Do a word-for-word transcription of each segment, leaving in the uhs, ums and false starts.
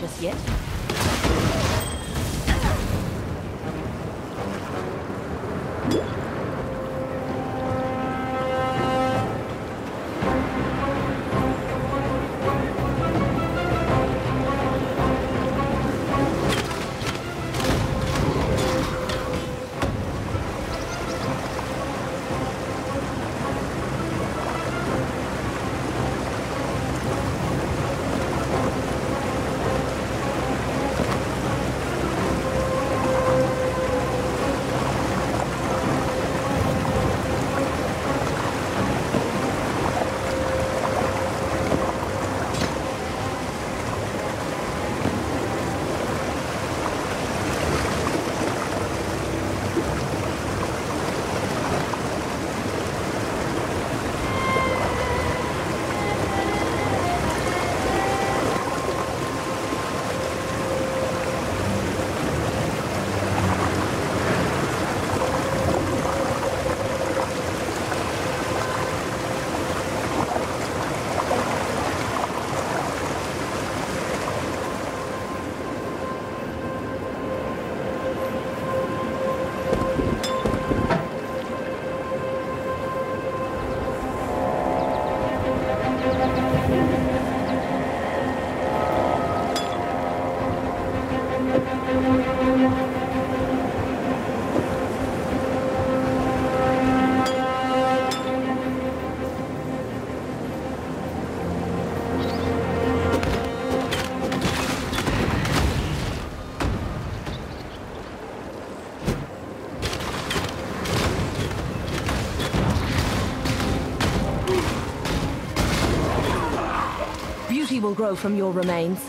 just yet. Will grow from your remains.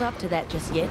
not up to that just yet.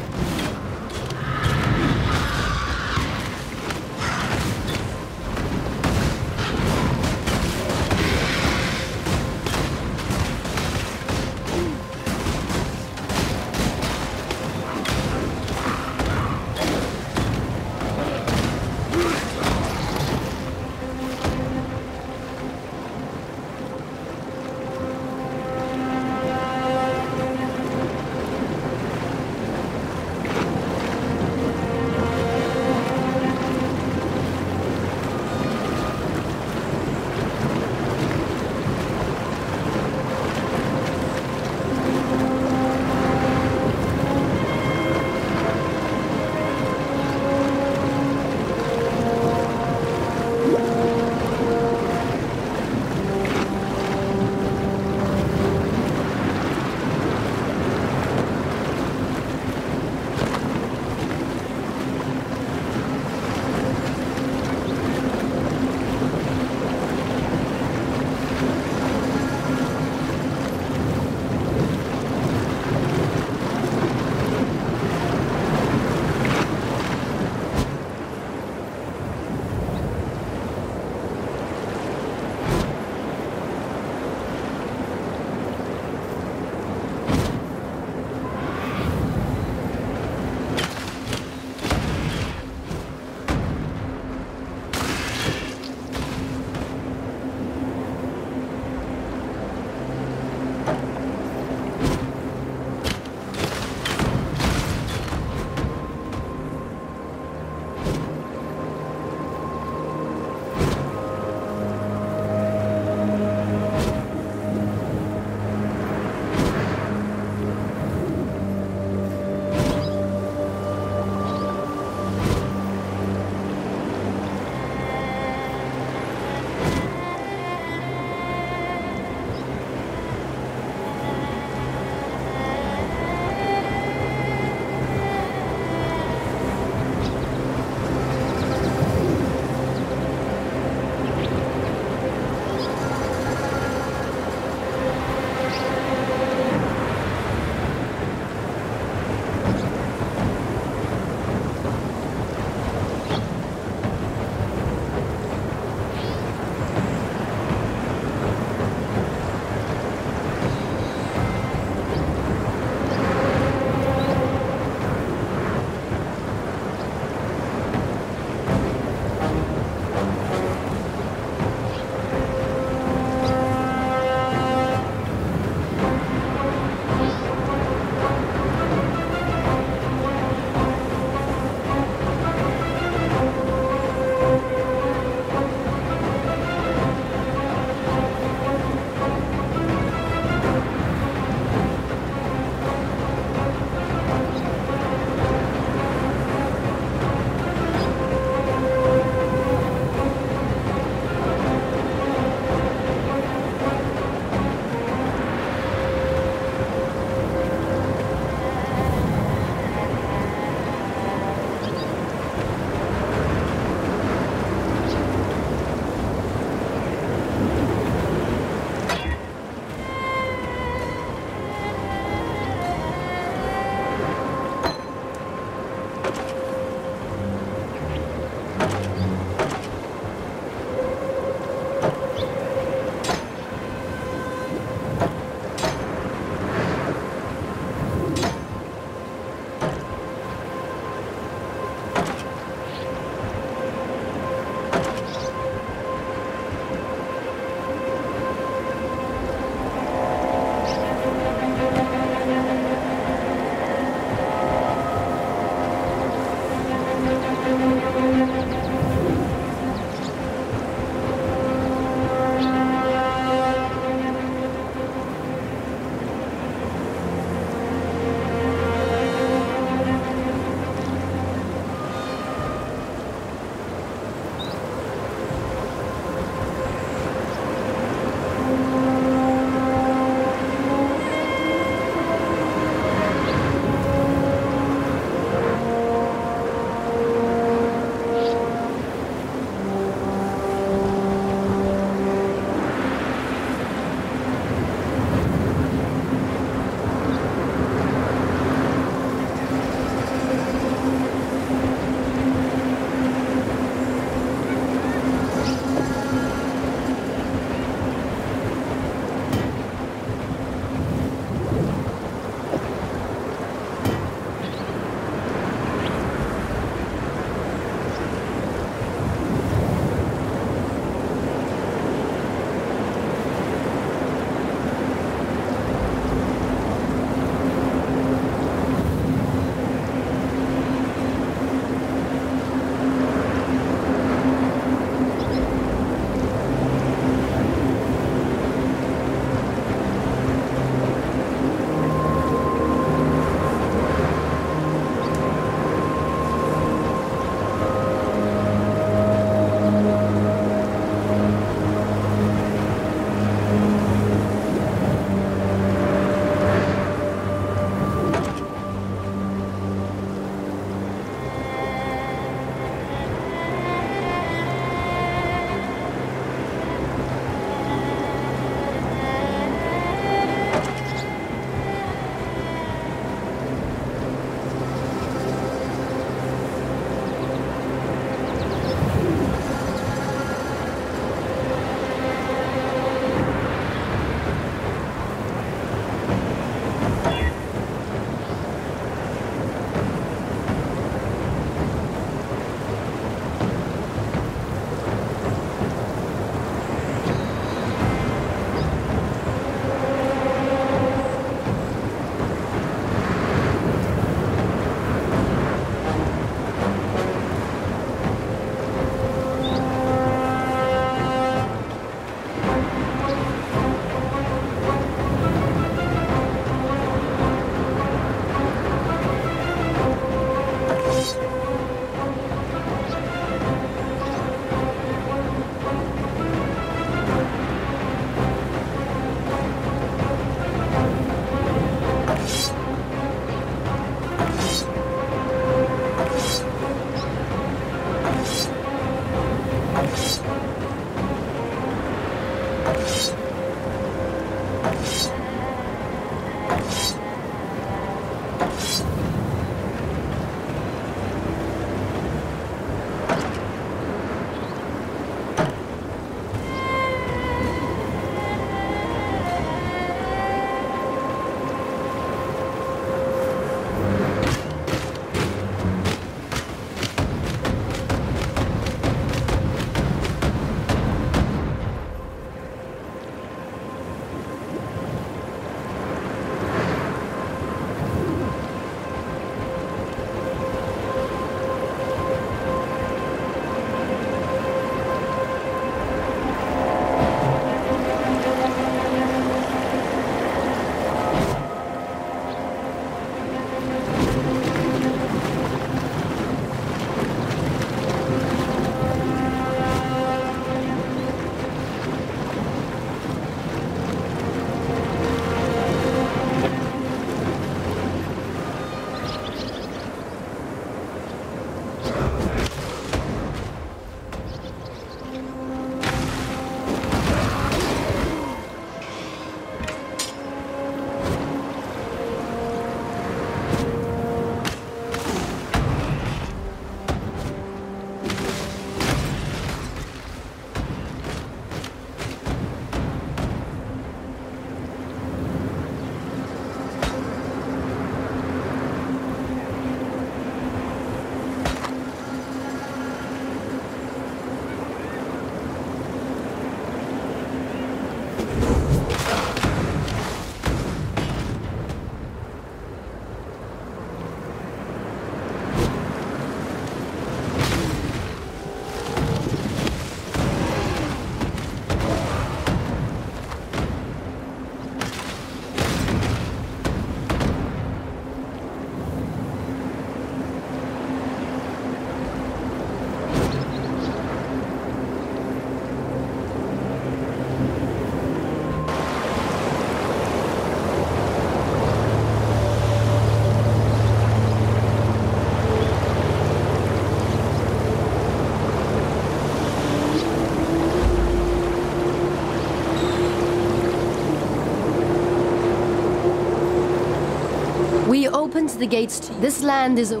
We opened the gates to you. This land is a...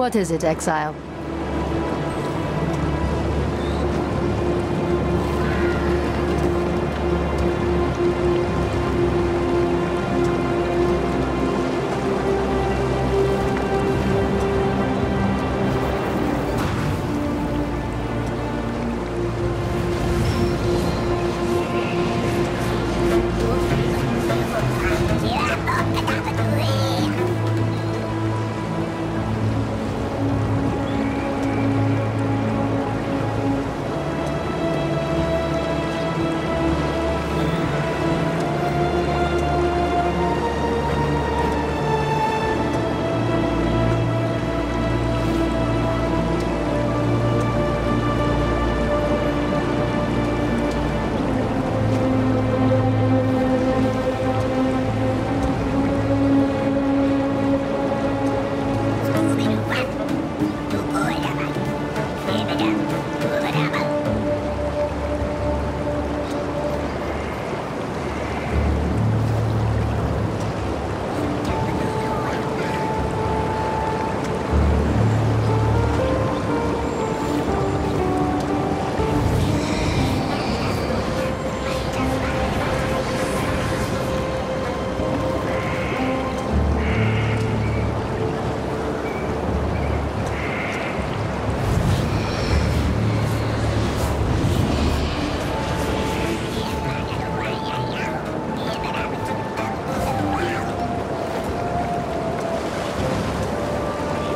What is it, Exile?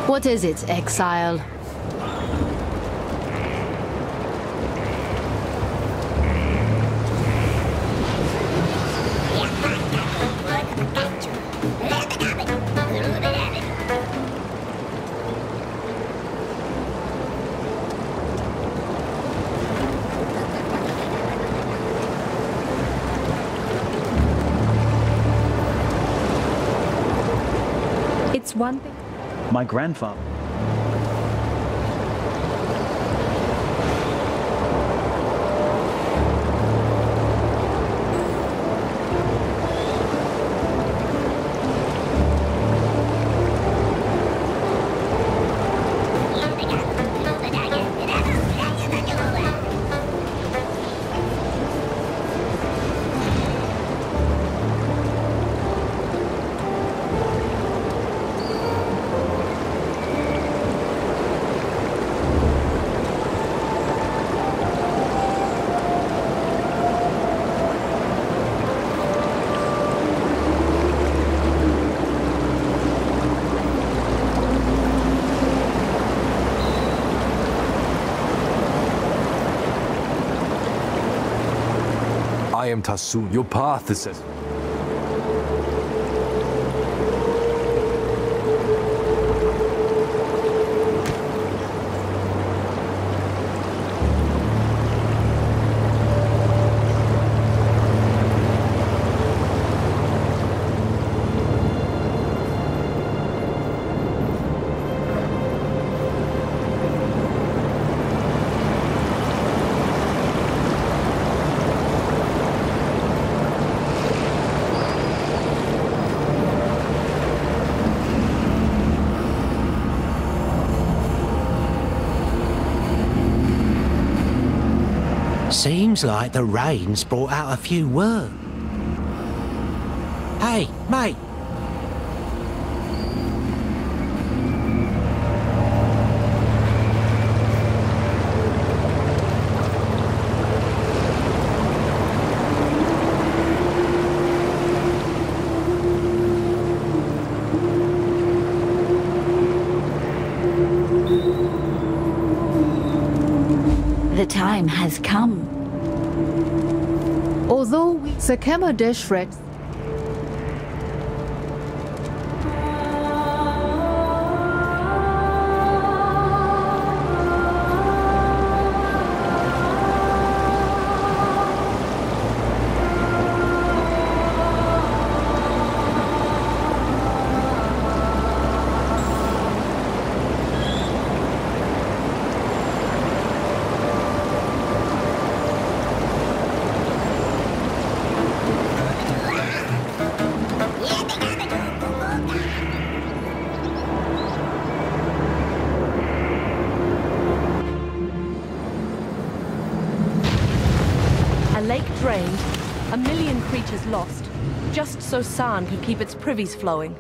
What is it, Exile? It's one thing. My grandfather. I am Tassoon, your path is set. Seems like the rain's brought out a few worms. Hey, mate! time has come. Although we Sakema Deshret. A million creatures lost, just so San could keep its privies flowing.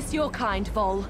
miss your kind, Vol.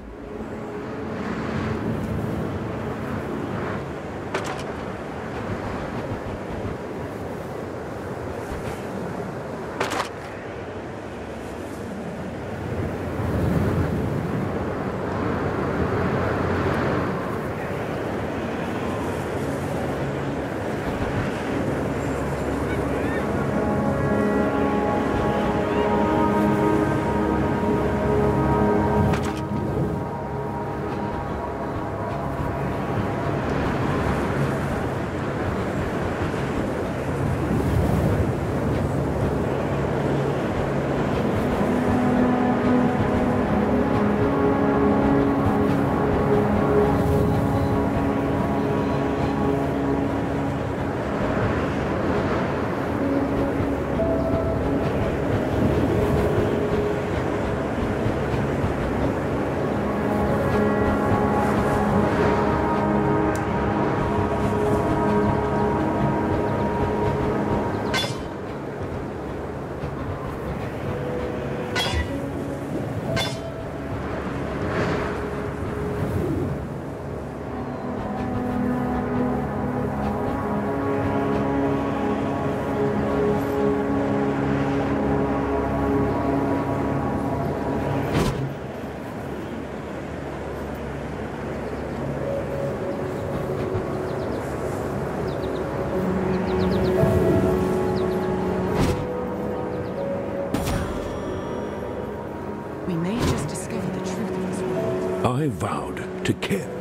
I vowed to care.